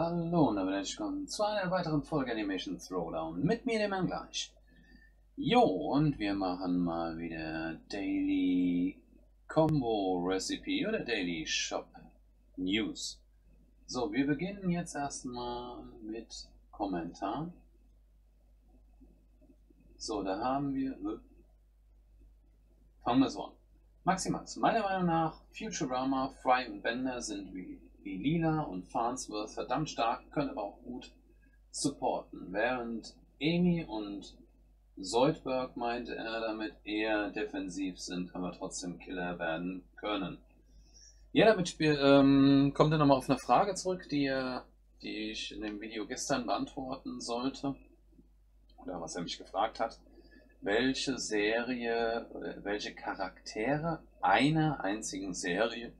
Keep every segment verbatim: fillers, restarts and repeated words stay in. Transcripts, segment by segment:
Hallo und herzlich willkommen zu einer weiteren Folge Animation Throwdown mit mir, dem Herrn gleich. Jo, und wir machen mal wieder Daily Combo Recipe oder Daily Shop News. So, wir beginnen jetzt erstmal mit Kommentaren. So, da haben wir... Fangen wir so an. Maximax, meiner Meinung nach, Futurama, Fry und Bender sind wie, wie Leela und Farnsworth verdammt stark, können aber auch gut supporten. Während Amy und Zoidberg meinte er damit eher defensiv sind, aber trotzdem Killer werden können. Ja, damit spiel, ähm, kommt er nochmal auf eine Frage zurück, die, die ich in dem Video gestern beantworten sollte. Oder was er mich gefragt hat. Welche Serie, welche Charaktere einer einzigen Serie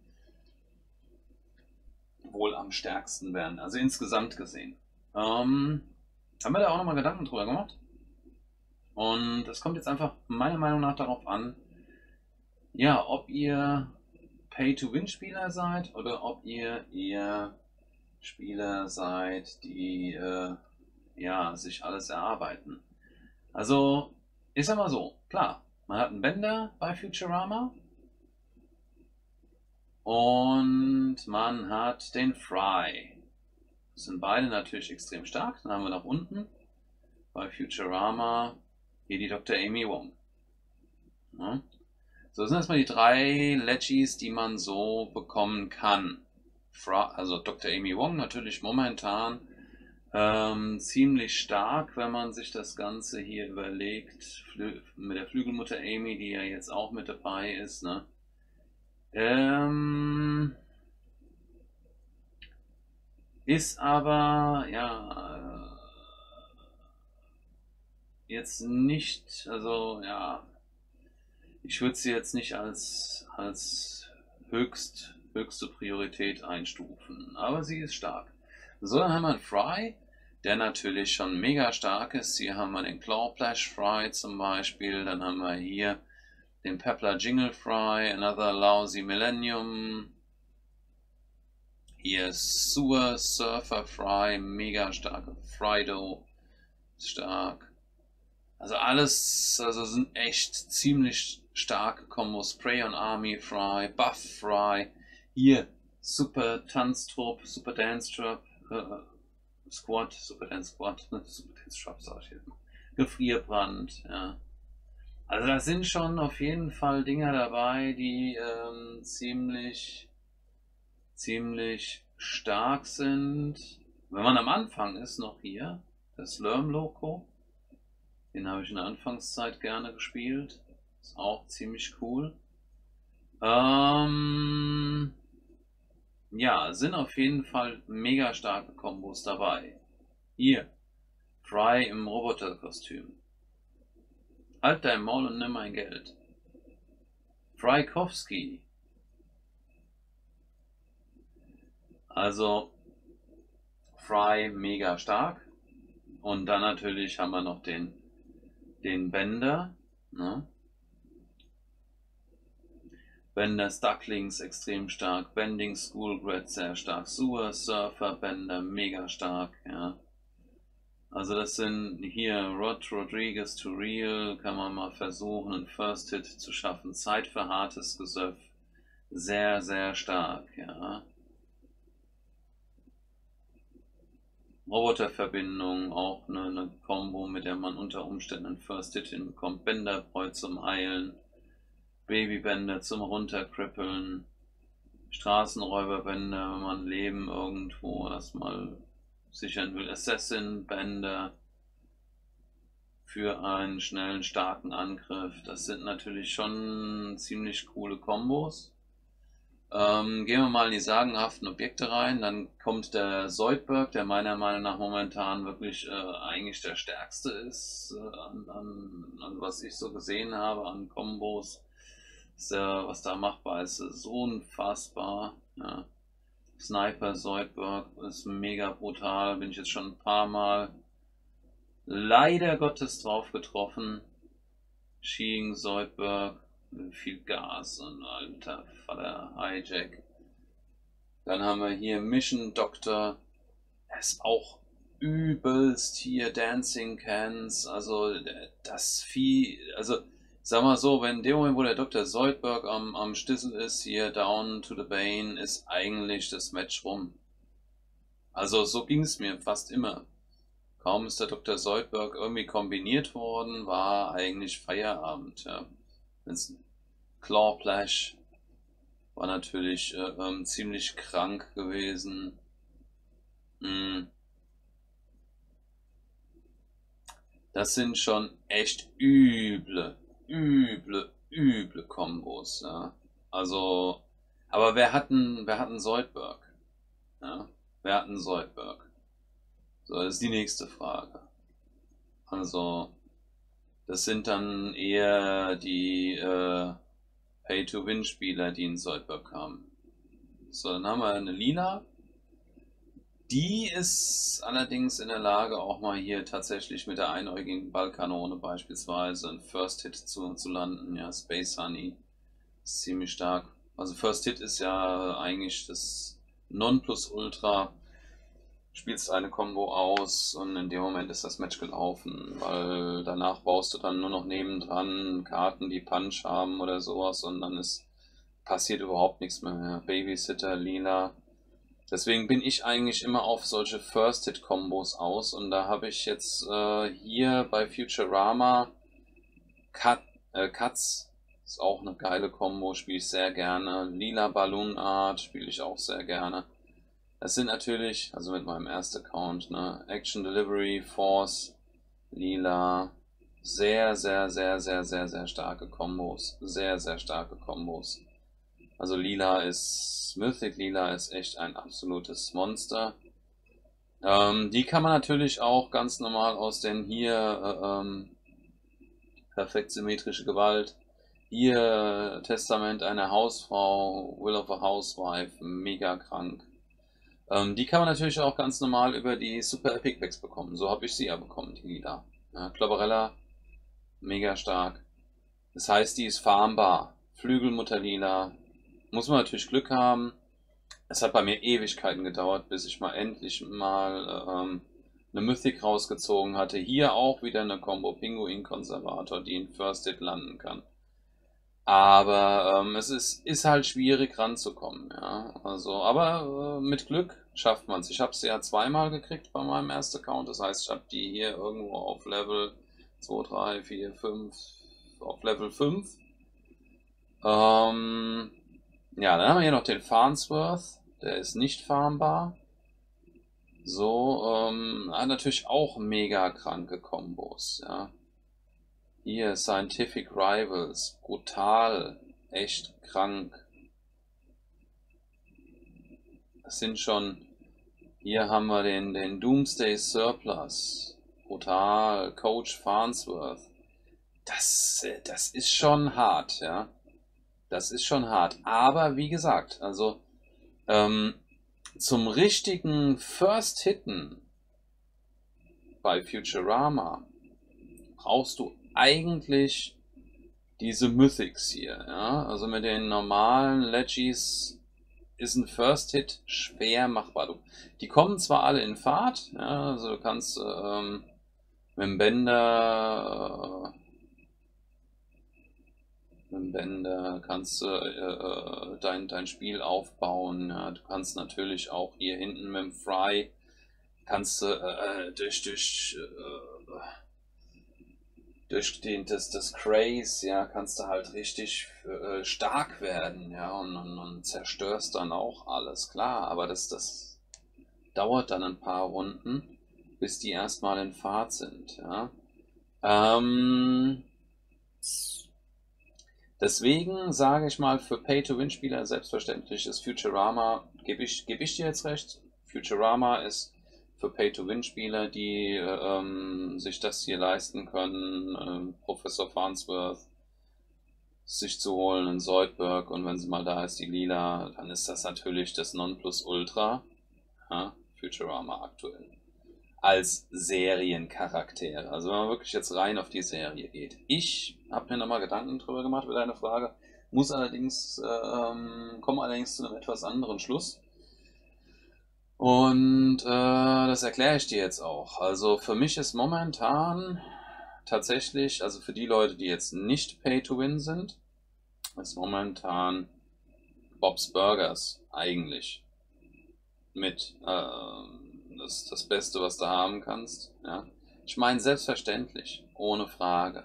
wohl am stärksten werden, also insgesamt gesehen. Ähm, haben wir da auch nochmal Gedanken drüber gemacht? Und es kommt jetzt einfach meiner Meinung nach darauf an, ja, ob ihr Pay-to-Win-Spieler seid oder ob ihr eher Spieler seid, die äh, ja, sich alles erarbeiten. Also, ich sag mal so, klar, man hat einen Bender bei Futurama und man hat den Fry. Das sind beide natürlich extrem stark. Dann haben wir nach unten bei Futurama hier die Doktor Amy Wong. Ja. So, das sind erstmal die drei Legis, die man so bekommen kann. Fra also Doktor Amy Wong natürlich momentan ähm, ziemlich stark, wenn man sich das Ganze hier überlegt. Flü mit der Flügelmutter Amy, die ja jetzt auch mit dabei ist. Ne? Ähm, ist aber, ja... Äh, jetzt nicht, also ja, ich würde sie jetzt nicht als, als höchst, höchste Priorität einstufen, aber sie ist stark. So, dann haben wir einen Fry, der natürlich schon mega stark ist. Hier haben wir den Clawplash Fry zum Beispiel, dann haben wir hier den Pepler Jingle Fry, Another Lousy Millennium, hier Sewer Surfer Fry, mega stark, Frido stark. Also alles, also sind echt ziemlich starke Kombos. Prey on Army Fry, Buff Fry, hier Super Tanztrupp, Super Dance Trupp, äh, Squad, Super Dance Squad, Super Dance Trupp sag ich jetzt mal. Gefrierbrand, ja. Also da sind schon auf jeden Fall Dinger dabei, die ähm, ziemlich, ziemlich stark sind. Wenn man am Anfang ist noch hier, das Learn Loco. Den habe ich in der Anfangszeit gerne gespielt. Ist auch ziemlich cool. Ähm, ja, sind auf jeden Fall mega starke Kombos dabei. Hier, Fry im Roboterkostüm. Halt dein Maul und nimm mein Geld. Frykowski. Also, Fry mega stark. Und dann natürlich haben wir noch den Den Bender, ne? Bender Ducklings extrem stark, Bending Schoolgrad sehr stark, Sewer Surfer Bender mega stark, ja. Also das sind hier Rod Rodriguez to Real, kann man mal versuchen, einen First Hit zu schaffen, Zeit für hartes Gesöff, sehr sehr stark, ja. Roboterverbindung, auch eine, eine Combo, mit der man unter Umständen einen First Hit hinbekommt. Benderbräu zum Eilen, Babybänder zum Runterkrippeln, Straßenräuberbänder, wenn man Leben irgendwo erstmal sichern will. Assassin-Bänder für einen schnellen, starken Angriff. Das sind natürlich schon ziemlich coole Kombos. Ähm, gehen wir mal in die sagenhaften Objekte rein, dann kommt der Zoidberg, der meiner Meinung nach momentan wirklich äh, eigentlich der stärkste ist, äh, an, an, an was ich so gesehen habe, an Kombos, ist, äh, was da machbar ist, ist unfassbar, ja. Sniper Zoidberg ist mega brutal, bin ich jetzt schon ein paar Mal leider Gottes drauf getroffen, Sheen Zoidberg, viel Gas und alter Vater Hijack. Dann haben wir hier Mission Doctor. ist auch übelst hier Dancing Cans, also das Vieh, also sag mal so, wenn in dem Moment, wo der Doktor Zoidberg am, am Stissel ist, hier Down to the Bane, ist eigentlich das Match rum. Also so ging es mir fast immer. Kaum ist der Doktor Zoidberg irgendwie kombiniert worden, war eigentlich Feierabend. Ja. Clawplash war natürlich äh, ähm, ziemlich krank gewesen. Mm. Das sind schon echt üble, üble, üble Kombos. Ja. Also, aber wer hat einen, wer hat einen Zoidberg? Ja. Wer hat einen Zoidberg? So, das ist die nächste Frage. Also, das sind dann eher die äh, Pay-to-Win-Spieler, die in Zoidberg haben. So, dann haben wir eine Leela. Die ist allerdings in der Lage, auch mal hier tatsächlich mit der einäugigen Ballkanone beispielsweise einen First Hit zu, zu landen. Ja, Space Honey ist ziemlich stark. Also First Hit ist ja eigentlich das Nonplusultra. Spielst eine Combo aus und in dem Moment ist das Match gelaufen, weil danach baust du dann nur noch nebendran Karten, die Punch haben oder sowas und dann ist passiert überhaupt nichts mehr. Babysitter, Leela. Deswegen bin ich eigentlich immer auf solche First-Hit-Kombos aus und da habe ich jetzt äh, hier bei Futurama Cut, äh, Cuts, ist auch eine geile Combo, spiele ich sehr gerne. Leela Balloon Art spiele ich auch sehr gerne. Das sind natürlich, also mit meinem ersten Account, ne, Action Delivery, Force, Leela, sehr, sehr, sehr, sehr, sehr, sehr starke Kombos, sehr, sehr starke Kombos. Also Leela ist, Mythic Leela ist echt ein absolutes Monster. Ähm, die kann man natürlich auch ganz normal aus den hier, äh, ähm, perfekt symmetrische Gewalt, hier Testament einer Hausfrau, Will of a Housewife, mega krank. Ähm, die kann man natürlich auch ganz normal über die Super Epic Packs bekommen. So habe ich sie ja bekommen, die Leela. Ja, Klopperella, mega stark. Das heißt, die ist farmbar. Flügelmutter Leela. Muss man natürlich Glück haben. Es hat bei mir Ewigkeiten gedauert, bis ich mal endlich mal ähm, eine Mythic rausgezogen hatte. Hier auch wieder eine Combo Pinguin-Konservator, die in First Hit landen kann. Aber ähm, es ist, ist halt schwierig ranzukommen, ja. Also, aber äh, mit Glück schafft man es. Ich habe es ja zweimal gekriegt bei meinem ersten Account. Das heißt, ich habe die hier irgendwo auf Level zwei, drei, vier, fünf, auf Level fünf. Ähm, ja, dann haben wir hier noch den Farnsworth. Der ist nicht farmbar. So, ähm, hat natürlich auch mega kranke Kombos, ja. Hier, Scientific Rivals, brutal, echt krank. Das sind schon, hier haben wir den, den Doomsday Surplus, brutal, Coach Farnsworth. Das, das ist schon hart, ja. Das ist schon hart, aber wie gesagt, also ähm, zum richtigen First Hitten bei Futurama brauchst du eigentlich diese Mythics hier, ja? Also mit den normalen Legis ist ein First Hit schwer machbar. Du, die kommen zwar alle in Fahrt, ja? Also du kannst ähm, mit dem Bender, äh, mit dem Bender kannst äh, äh, dein, dein Spiel aufbauen, ja? Du kannst natürlich auch hier hinten mit dem Fry kannst äh, durch, durch äh, Durch den, das, das Craze, ja, kannst du halt richtig äh, stark werden, ja, und, und, und zerstörst dann auch alles, klar, aber das, das dauert dann ein paar Runden, bis die erstmal in Fahrt sind, ja. Ähm, deswegen sage ich mal, für Pay-to-Win-Spieler selbstverständlich ist Futurama, gebe ich, geb ich dir jetzt recht, Futurama ist für Pay-to-Win-Spieler, die ähm, sich das hier leisten können, ähm, Professor Farnsworth sich zu holen, in Zoidberg, und wenn sie mal da ist, die Leela, dann ist das natürlich das Nonplusultra, ja, Futurama aktuell, als Seriencharakter. Also wenn man wirklich jetzt rein auf die Serie geht. Ich habe mir nochmal Gedanken drüber gemacht über deine Frage, muss allerdings, ähm, komme allerdings zu einem etwas anderen Schluss. Und äh, das erkläre ich dir jetzt auch. Also für mich ist momentan tatsächlich, also für die Leute, die jetzt nicht Pay-to-Win sind, ist momentan Bob's Burgers eigentlich mit äh, das, das Beste, was du haben kannst. Ja? Ich meine, selbstverständlich, ohne Frage.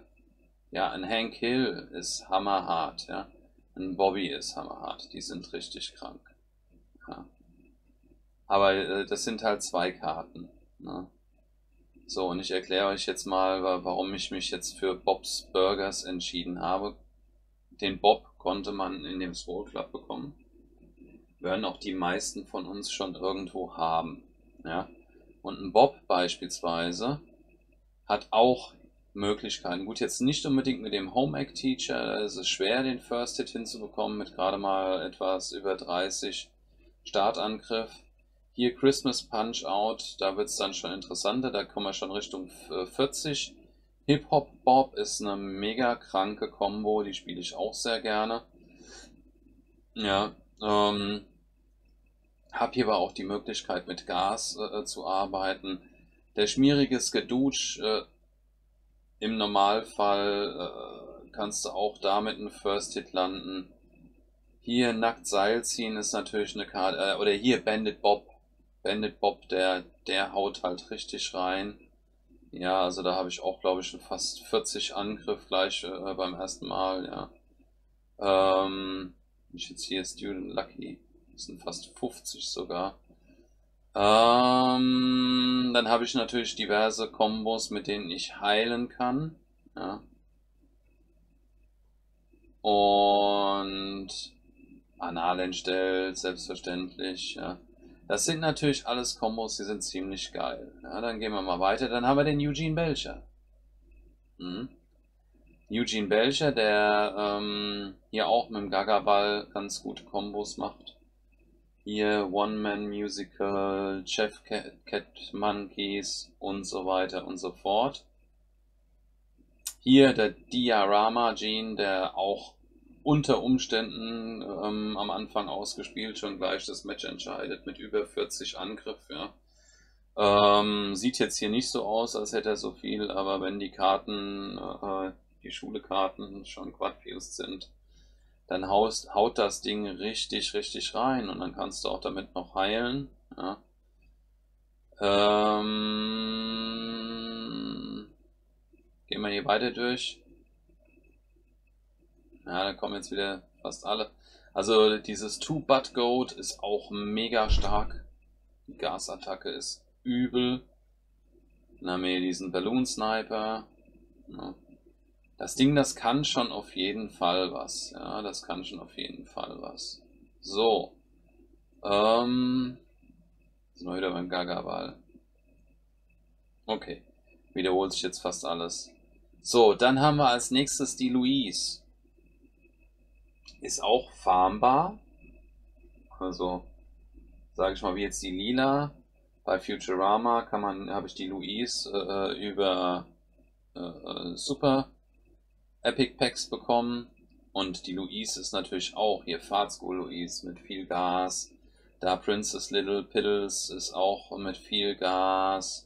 Ja, ein Hank Hill ist hammerhart, ja. Ein Bobby ist hammerhart, die sind richtig krank. Ja. Aber äh, das sind halt zwei Karten. Ne? So, und ich erkläre euch jetzt mal, warum ich mich jetzt für Bob's Burgers entschieden habe. Den Bob konnte man in dem Scroll Club bekommen. Werden auch die meisten von uns schon irgendwo haben. Ja? Und ein Bob beispielsweise hat auch Möglichkeiten. Gut, jetzt nicht unbedingt mit dem Home Ec Teacher, es ist schwer, den First Hit hinzubekommen mit gerade mal etwas über dreißig Startangriff. Hier Christmas Punch Out, da wird es dann schon interessanter, da kommen wir schon Richtung vierzig. Hip Hop Bob ist eine mega kranke Combo, die spiele ich auch sehr gerne. Ja, ähm, hab hier aber auch die Möglichkeit mit Gas äh, zu arbeiten. Der schmierige Skadooch, äh, im Normalfall äh, kannst du auch damit einen First Hit landen. Hier nackt Seil ziehen ist natürlich eine Karte, äh, oder hier Bandit Bob. Bandit Bob, der, der haut halt richtig rein. Ja, also da habe ich auch, glaube ich, schon fast vierzig Angriff gleich äh, beim ersten Mal, ja. Ähm, ich jetzt hier Student Lucky, das sind fast fünfzig sogar. Ähm, dann habe ich natürlich diverse Kombos, mit denen ich heilen kann. Ja. Und Anal entstellt, selbstverständlich. Ja. Das sind natürlich alles Kombos, die sind ziemlich geil. Ja, dann gehen wir mal weiter. Dann haben wir den Eugene Belcher. Mhm. Eugene Belcher, der ähm, hier auch mit dem Gagaball ganz gute Kombos macht. Hier One-Man-Musical, Chef Cat Monkeys und so weiter und so fort. Hier der Diorama-Gene, der auch unter Umständen ähm, am Anfang ausgespielt schon gleich das Match entscheidet mit über vierzig Angriff. Ja. Ähm, sieht jetzt hier nicht so aus, als hätte er so viel, aber wenn die Karten, äh, die Schule-Karten schon Quadfused sind, dann haust, haut das Ding richtig, richtig rein und dann kannst du auch damit noch heilen. Ja. Ähm, gehen wir hier weiter durch. Ja, da kommen jetzt wieder fast alle. Also dieses Two-Butt-Goat ist auch mega stark. Die Gasattacke ist übel. Dann haben wir hier diesen Balloon-Sniper. Ja. Das Ding, das kann schon auf jeden Fall was. Ja, das kann schon auf jeden Fall was. So. Ähm. Sind wir wieder beim Gagaball. Okay. Wiederholt sich jetzt fast alles. So, dann haben wir als nächstes die Louise. Ist auch farmbar. Also, sage ich mal, wie jetzt die Leela. Bei Futurama kann man, habe ich die Louise äh, über äh, Super Epic Packs bekommen und die Louise ist natürlich auch hier Fart School Louise mit viel Gas, da Princess Little Piddles ist auch mit viel Gas,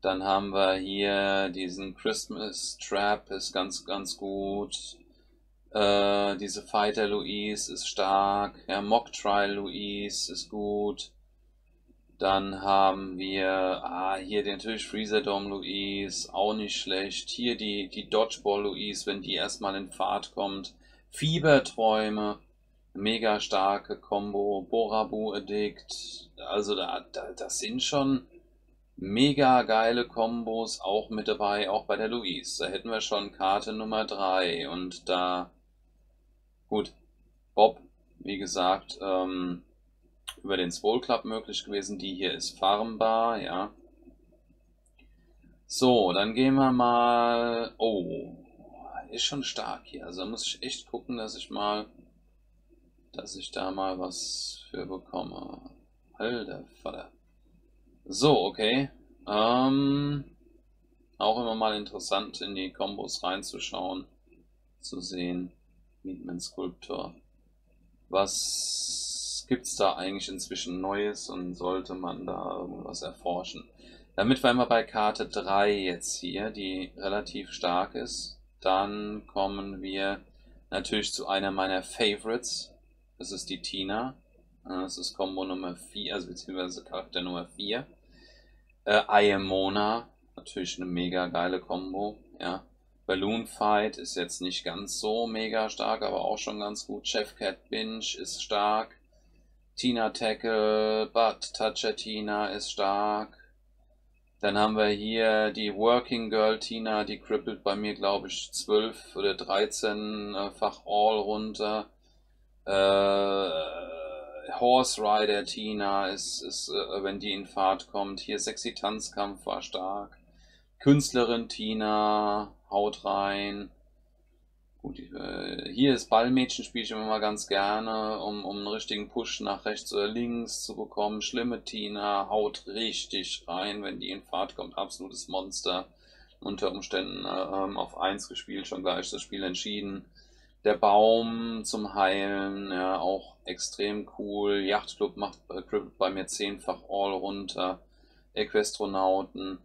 dann haben wir hier diesen Christmas Trap ist ganz ganz gut, äh, diese Fighter Louise ist stark, ja, Mock Trial Louise ist gut, dann haben wir ah, hier natürlich Freezerdome Louise, auch nicht schlecht. Hier die, die Dodgeball Louise, wenn die erstmal in Fahrt kommt. Fieberträume, mega starke Combo. Borabu Addict, also da, da, das sind schon mega geile Kombos auch mit dabei, auch bei der Louise. Da hätten wir schon Karte Nummer drei und da, gut, Bob, wie gesagt, ähm, über den Swole Club möglich gewesen. Die hier ist farmbar, ja. So, dann gehen wir mal... Oh, ist schon stark hier. Also da muss ich echt gucken, dass ich mal... Dass ich da mal was für bekomme. Alter Vater. So, okay. Ähm, auch immer mal interessant, in die Kombos reinzuschauen. Zu sehen. Mietman Skulptor. Was... was gibt es da eigentlich inzwischen Neues und sollte man da irgendwas erforschen? Damit wir einmal bei Karte drei jetzt hier, die relativ stark ist, dann kommen wir natürlich zu einer meiner Favorites. Das ist die Tina. Das ist Combo Nummer vier, also beziehungsweise Charakter Nummer vier. Äh, I am Mona, natürlich eine mega geile Combo, ja. Balloon Fight ist jetzt nicht ganz so mega stark, aber auch schon ganz gut. Chef Cat Binge ist stark. Tina Tackle, Butt Toucher Tina ist stark. Dann haben wir hier die Working Girl Tina, die crippelt bei mir, glaube ich, zwölf oder dreizehn-fach All runter. Äh, Horse Rider Tina ist, ist, wenn die in Fahrt kommt. Hier Sexy Tanzkampf war stark. Künstlerin Tina, haut rein. Gut, äh, hier ist Ballmädchen, spiele ich immer mal ganz gerne, um, um einen richtigen Push nach rechts oder links zu bekommen. Schlimme Tina, haut richtig rein, wenn die in Fahrt kommt. Absolutes Monster. Unter Umständen äh, auf eins gespielt, schon gleich das Spiel entschieden. Der Baum zum Heilen, ja, auch extrem cool. Yachtclub macht äh, bei mir zehnfach All runter. Equestronauten.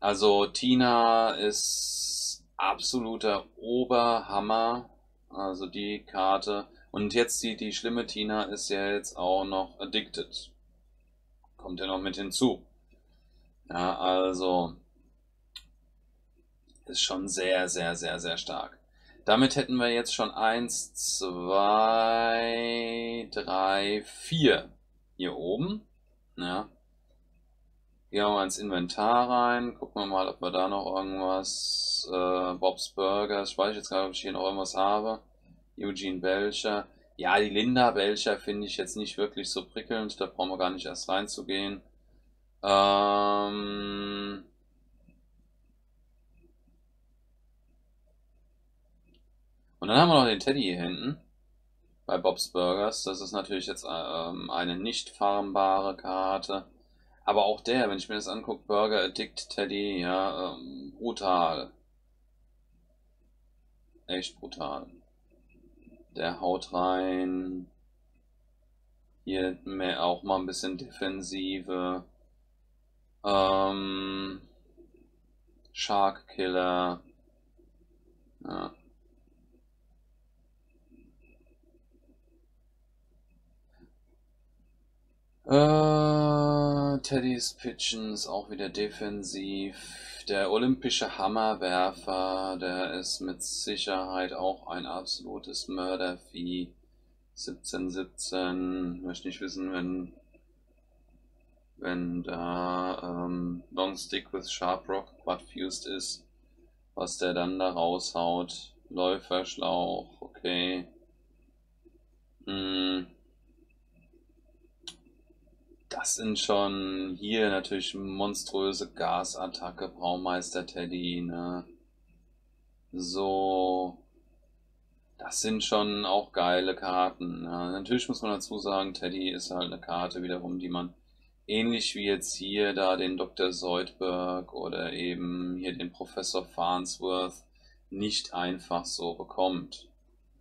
Also Tina ist absoluter Oberhammer, also die Karte. Und jetzt die, die schlimme Tina ist ja jetzt auch noch addicted. Kommt ja noch mit hinzu. Ja, also ist schon sehr, sehr, sehr, sehr stark. Damit hätten wir jetzt schon eins, zwei, drei, vier hier oben. Ja. Gehen wir mal ins Inventar rein, gucken wir mal, ob wir da noch irgendwas, äh, Bob's Burgers, ich weiß jetzt gar nicht, ob ich hier noch irgendwas habe, Eugene Belcher, ja, die Linda Belcher finde ich jetzt nicht wirklich so prickelnd, da brauchen wir gar nicht erst reinzugehen, ähm, und dann haben wir noch den Teddy hier hinten, bei Bob's Burgers, das ist natürlich jetzt, ähm, eine nicht farmbare Karte. Aber auch der, wenn ich mir das angucke, Burger Addict Teddy, ja, ähm, brutal. Echt brutal. Der haut rein. Hier mehr auch mal ein bisschen Defensive. Ähm, Shark Killer. Ja. Uh, Teddy's Pigeon ist auch wieder defensiv. Der olympische Hammerwerfer, der ist mit Sicherheit auch ein absolutes Mördervieh. siebzehn, siebzehn. Möchte nicht wissen, wenn, wenn da ähm, Long Stick with Sharp Rock Quad Fused ist, was der dann da raushaut. Läuferschlauch, okay. Mm. Das sind schon hier natürlich monströse Gasattacke, Braumeister Teddy, ne? So. Das sind schon auch geile Karten. Ne? Natürlich muss man dazu sagen, Teddy ist halt eine Karte wiederum, die man ähnlich wie jetzt hier da den Doktor Zoidberg oder eben hier den Professor Farnsworth nicht einfach so bekommt.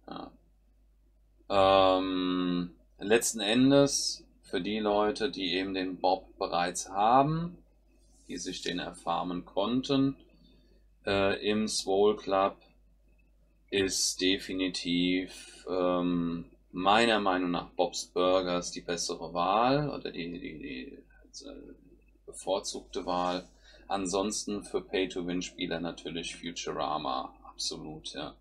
Ja. Ähm, letzten Endes. Für die Leute, die eben den Bob bereits haben, die sich den erfarmen konnten, äh, im Swole Club ist definitiv ähm, meiner Meinung nach Bob's Burgers die bessere Wahl oder die, die, die bevorzugte Wahl. Ansonsten für Pay-to-Win-Spieler natürlich Futurama, absolut, ja.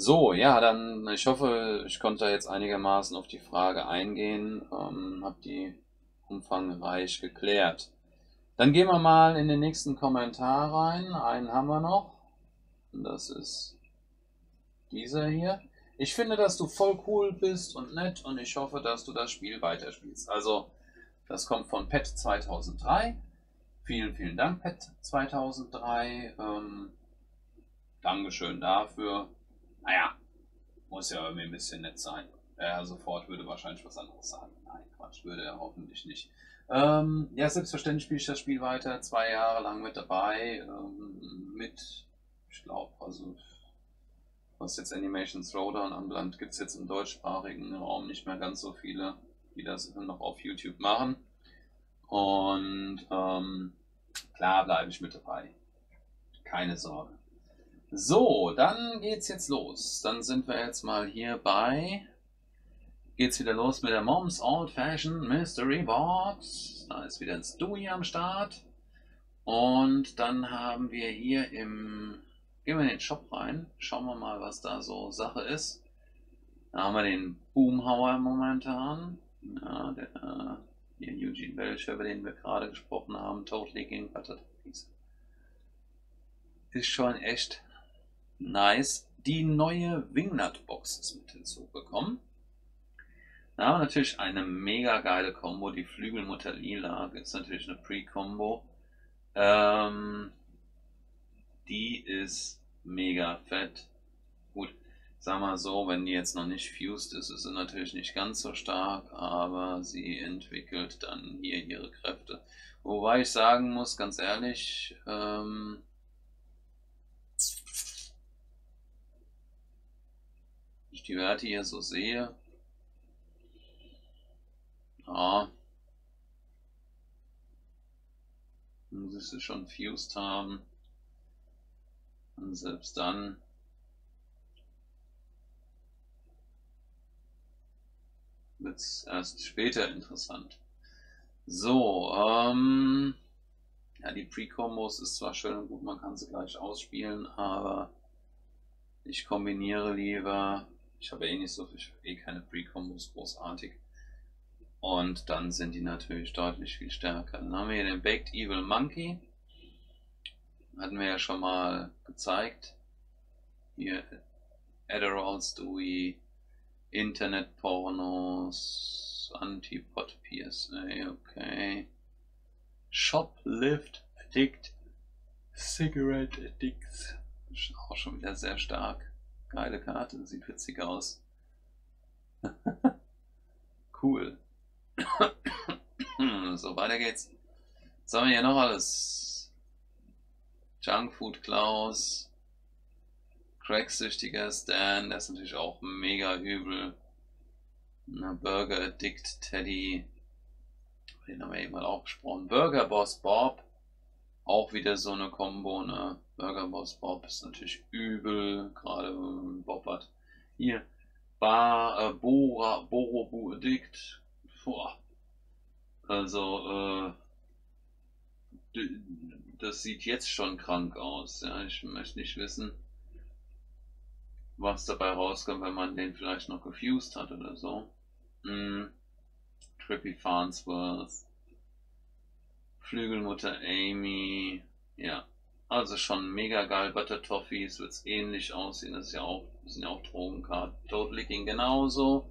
So, ja, dann, ich hoffe, ich konnte da jetzt einigermaßen auf die Frage eingehen, ähm, habe die umfangreich geklärt. Dann gehen wir mal in den nächsten Kommentar rein, einen haben wir noch, und das ist dieser hier. Ich finde, dass du voll cool bist und nett und ich hoffe, dass du das Spiel weiterspielst. Also, das kommt von Pet zweitausenddrei, vielen, vielen Dank Pet zweitausenddrei, ähm, Dankeschön dafür. Naja, muss ja irgendwie ein bisschen nett sein. Er sofort würde wahrscheinlich was anderes sagen. Nein, Quatsch, würde er hoffentlich nicht. Ähm, ja, selbstverständlich spiele ich das Spiel weiter. Zwei Jahre lang mit dabei. Ähm, mit, ich glaube, also was jetzt Animation Throwdown anbelangt, gibt es jetzt im deutschsprachigen Raum nicht mehr ganz so viele, die das noch auf YouTube machen. Und ähm, klar bleibe ich mit dabei. Keine Sorge. So, dann geht's jetzt los. Dann sind wir jetzt mal hier bei. Geht's wieder los mit der Moms Old Fashioned Mystery Box. Da ist wieder ein Stewie am Start. Und dann haben wir hier im. Gehen wir in den Shop rein. Schauen wir mal, was da so Sache ist. Da haben wir den Boomhauer momentan. Ja, der hier Eugene Belcher, über den wir gerade gesprochen haben. Totally King. Ist schon echt nice. Die neue Wingnut Box ist mit hinzugekommen. Da haben wir natürlich eine mega geile Combo. Die Flügelmutter Leela ist natürlich eine Pre-Combo. Ähm, die ist mega fett. Gut, sag mal so, wenn die jetzt noch nicht fused ist, ist sie natürlich nicht ganz so stark, aber sie entwickelt dann hier ihre Kräfte. Wobei ich sagen muss, ganz ehrlich, ähm, wenn ich die Werte hier so sehe, ja, muss ich sie schon fused haben. Und selbst dann wird es erst später interessant. So, ähm, ja, die Pre-Combos ist zwar schön und gut, man kann sie gleich ausspielen, aber ich kombiniere lieber, ich habe eh nicht so viel, ich habe eh keine Pre-Combos großartig. Und dann sind die natürlich deutlich viel stärker. Dann haben wir hier den Baked Evil Monkey. Hatten wir ja schon mal gezeigt. Hier Adderall Stewie, Internet Pornos, Antipod P S A, okay. Shoplift Addict, Cigarette Addicts. Ist auch schon wieder sehr stark. Geile Karte, sieht witzig aus. Cool. So, weiter geht's. Was haben wir hier noch alles? Junkfood Klaus, Cracksüchtiger Stan, der ist natürlich auch mega übel. Burger Addict Teddy, den haben wir eben mal auch besprochen. Burger Boss Bob, auch wieder so eine Kombo, ne? Burger Boss Bob ist natürlich übel, gerade Bob hat. Hier, Bar, äh, Bora, Borobu Addict. Also, äh, das sieht jetzt schon krank aus. Ja? Ich möchte nicht wissen, was dabei rauskommt, wenn man den vielleicht noch gefused hat oder so. Mm. Trippy Farnsworth, Flügelmutter Amy, ja, also schon mega geil. Butter Toffees wird es ähnlich aussehen, das ist ja auch, das sind ja auch Drogenkarten. Totally King genauso.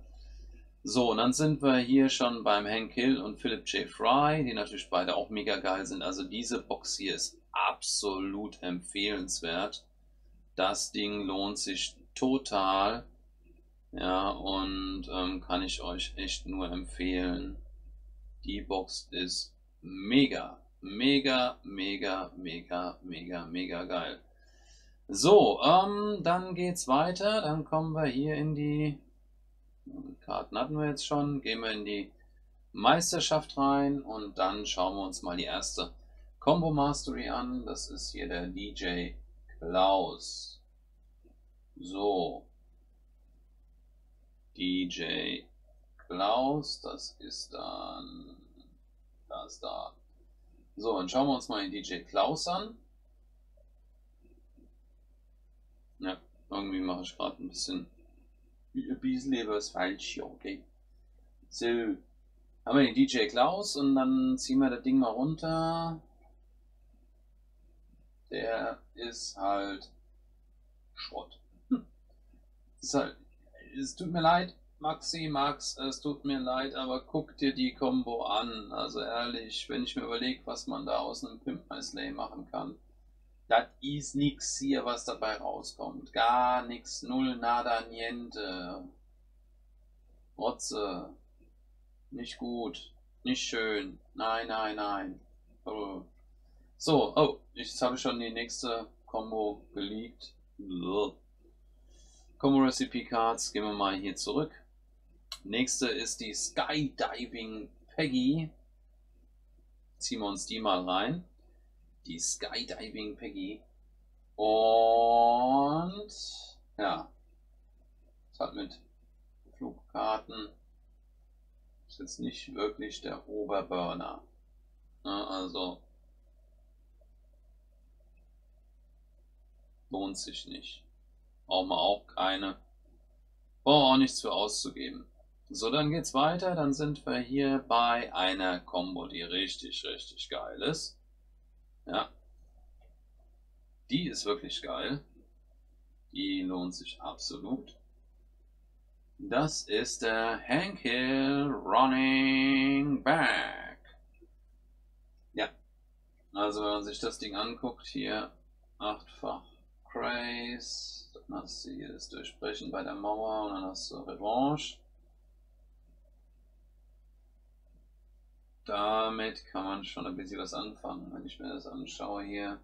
So, und dann sind wir hier schon beim Hank Hill und Philip J. Fry, die natürlich beide auch mega geil sind. Also diese Box hier ist absolut empfehlenswert. Das Ding lohnt sich total. Ja, und ähm, kann ich euch echt nur empfehlen. Die Box ist mega, mega, mega, mega, mega, mega geil. So, ähm, dann geht's weiter. Dann kommen wir hier in die... Karten hatten wir jetzt schon, gehen wir in die Meisterschaft rein und dann schauen wir uns mal die erste Combo Mastery an. Das ist hier der D J Klaus. So, D J Klaus, das ist dann das da. So, dann schauen wir uns mal den D J Klaus an. Ja, irgendwie mache ich gerade ein bisschen ein bisschen was falsch hier, okay. So, haben wir den D J Klaus und dann ziehen wir das Ding mal runter. Der ist halt Schrott. Hm. Ist halt, es tut mir leid, Maxi, Max, es tut mir leid, aber guck dir die Combo an. Also ehrlich, wenn ich mir überlege, was man da aus einem Pimp My Slay machen kann. Das ist nix hier, was dabei rauskommt. Gar nix, null, nada, niente. Rotze. Nicht gut. Nicht schön. Nein, nein, nein. Oh. So, oh, jetzt habe ich schon die nächste Combo geleakt. Combo Recipe Cards. Gehen wir mal hier zurück. Nächste ist die Skydiving Peggy. Ziehen wir uns die mal rein. Die Skydiving Peggy. Und ja, das hat mit Flugkarten, ist jetzt nicht wirklich der Oberburner. Na, also lohnt sich nicht. Brauchen wir auch keine. Brauchen auch nichts für auszugeben. So, dann geht's weiter. Dann sind wir hier bei einer Combo, die richtig, richtig geil ist. Ja. Die ist wirklich geil. Die lohnt sich absolut. Das ist der Hank Hill Running Back. Ja. Also wenn man sich das Ding anguckt, hier achtfach Craze. Dann hast du hier das Durchbrechen bei der Mauer und dann hast du Revanche. Damit kann man schon ein bisschen was anfangen, wenn ich mir das anschaue hier.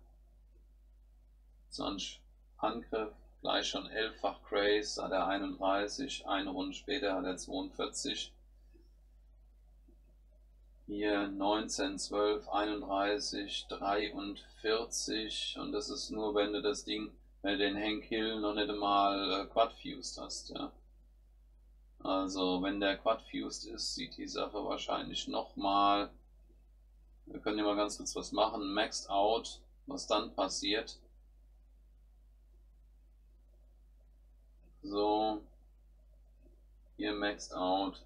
Sonst Angriff, gleich schon elffach Craze, hat er einunddreißig, eine Runde später hat er zweiundvierzig. Hier neunzehn, zwölf, einunddreißig, dreiundvierzig und das ist nur, wenn du das Ding, wenn du den Hank Hill noch nicht einmal quadfused hast. Ja. Also wenn der quadfused ist, sieht die Sache wahrscheinlich nochmal. Wir können hier mal ganz kurz was machen, maxed out, was dann passiert. So, hier maxed out,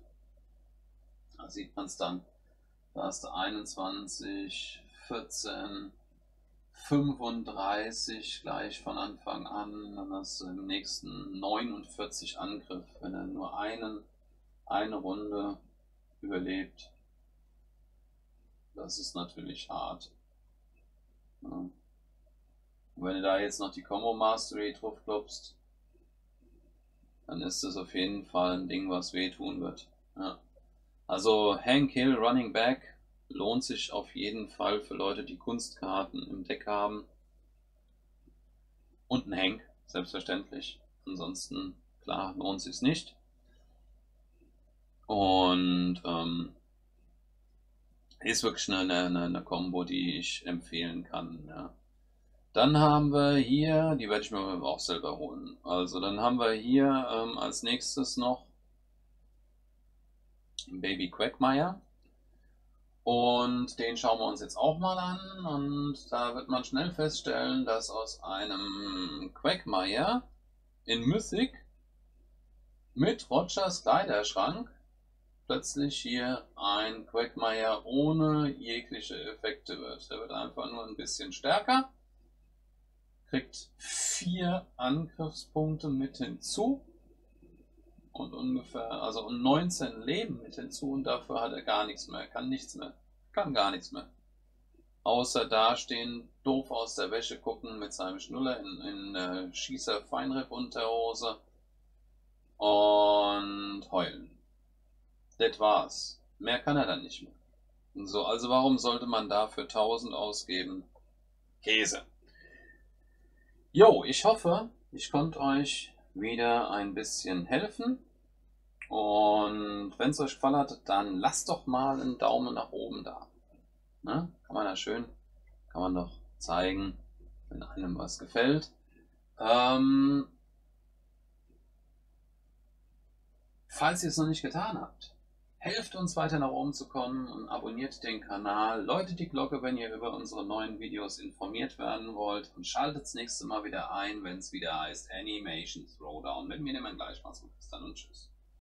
da sieht man es dann, da hast du einundzwanzig, vierzehn, fünfunddreißig gleich von Anfang an, dann hast du im nächsten neunundvierzig Angriff, wenn er nur einen, eine Runde überlebt, das ist natürlich hart. Ja. Und wenn du da jetzt noch die Combo Mastery drauf klopfst, dann ist das auf jeden Fall ein Ding, was wehtun wird. Ja. Also Hank Hill Running Back lohnt sich auf jeden Fall für Leute, die Kunstkarten im Deck haben. Und ein Hank, selbstverständlich. Ansonsten, klar, lohnt sich nicht. Und ähm, ist wirklich eine, eine, eine Combo, die ich empfehlen kann. Ja. Dann haben wir hier, die werde ich mir aber auch selber holen, also dann haben wir hier ähm, als nächstes noch Baby Quagmire und den schauen wir uns jetzt auch mal an und da wird man schnell feststellen, dass aus einem Quagmire in Mythic mit Rogers Kleiderschrank plötzlich hier ein Quagmire ohne jegliche Effekte wird. Der wird einfach nur ein bisschen stärker. Kriegt vier Angriffspunkte mit hinzu und ungefähr, also neunzehn Leben mit hinzu und dafür hat er gar nichts mehr, kann nichts mehr, kann gar nichts mehr. Außer dastehen, doof aus der Wäsche gucken mit seinem Schnuller in, in äh, Schießer Feinripp-Unterhose und heulen. Das war's. Mehr kann er dann nicht mehr. Und so, also warum sollte man dafür tausend ausgeben? Käse. Jo, ich hoffe, ich konnte euch wieder ein bisschen helfen und wenn es euch gefallen hat, dann lasst doch mal einen Daumen nach oben da. Ne? Kann man ja schön, kann man doch zeigen, wenn einem was gefällt. Ähm, falls ihr es noch nicht getan habt, helft uns weiter nach oben zu kommen und abonniert den Kanal, läutet die Glocke, wenn ihr über unsere neuen Videos informiert werden wollt und schaltet das nächste Mal wieder ein, wenn es wieder heißt Animation Throwdown. Mit mir nehmen wir gleich Spaß und bis dann und tschüss.